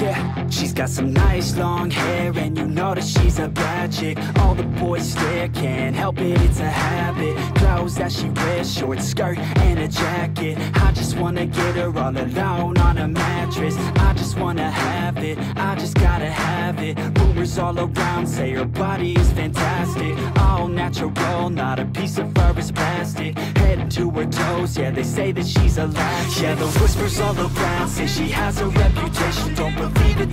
yeah. She's got some nice long hair, and you know that she's a bad chick. All the boys stare, can't help it, it's a habit. Clothes that she wears, short skirt and a jacket. I just wanna get her all alone on a mattress. I just wanna have it, I just gotta have it. Rumors all around say her body is fantastic. All natural, not a piece of fur is plastic. Head to her toes, yeah, they say that she's a latch. Yeah, the whispers all around say she has a reputation. Don't believe it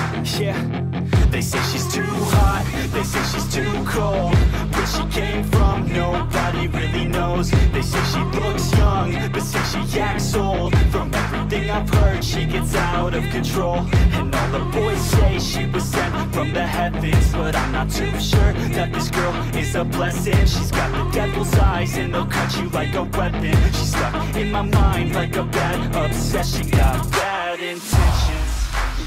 Yeah, they say she's too hot, they say she's too cold. Where she came from, nobody really knows. They say she looks young, but say she acts old. From everything I've heard, she gets out of control. And all the boys say she was sent from the heavens. But I'm not too sure that this girl is a blessing. She's got the devil's eyes, and they'll cut you like a weapon. She's stuck in my mind like a bad obsession. She got bad intentions. She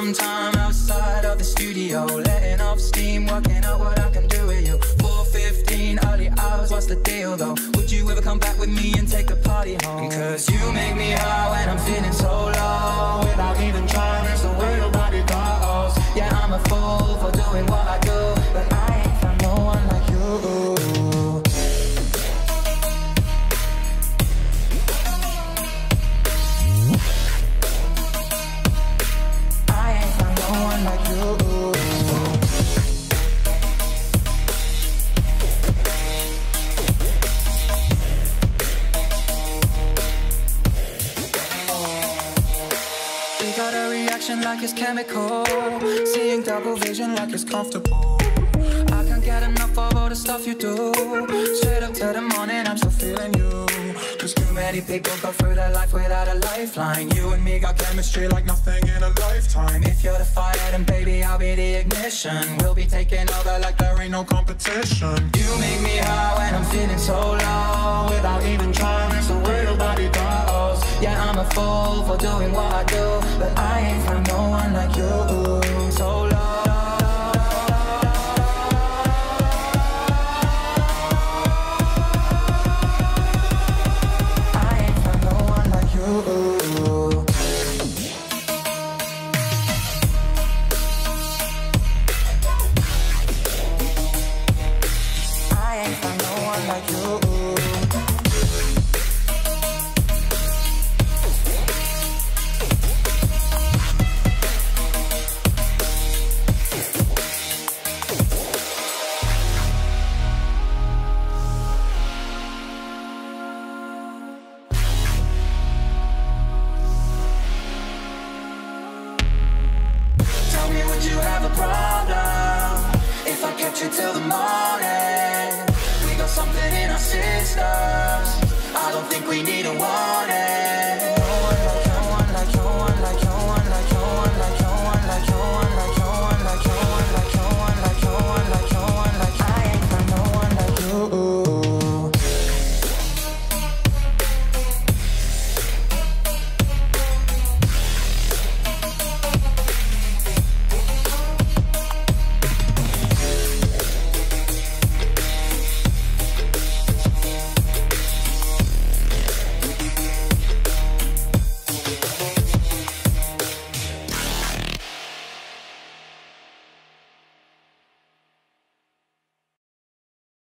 Some time outside of the studio, letting off steam, working out what I can do with you. 4:15 early hours, what's the deal though? Would you ever come back with me and take the party home? 'Cause you make me high when I'm feeling so low. Without even trying, it's the way your body goes. Yeah, I'm a fool for doing what I do, but I ain't found no one like you. chemical. Seeing double vision like it's comfortable. I can't get enough of all the stuff you do. Straight up till the morning, I'm still feeling you. Cause too many people go through their life without a lifeline. You and me got chemistry like nothing in a lifetime. If you're the fire, then baby, I'll be the ignition. We'll be taking over like there ain't no competition. You make me high when I'm feeling so low. Without even trying, it's the way your body goes. Yeah, I'm a fool for doing what I do, but I ain't found no one like you. So low. Something in our systems, I don't think we need a one.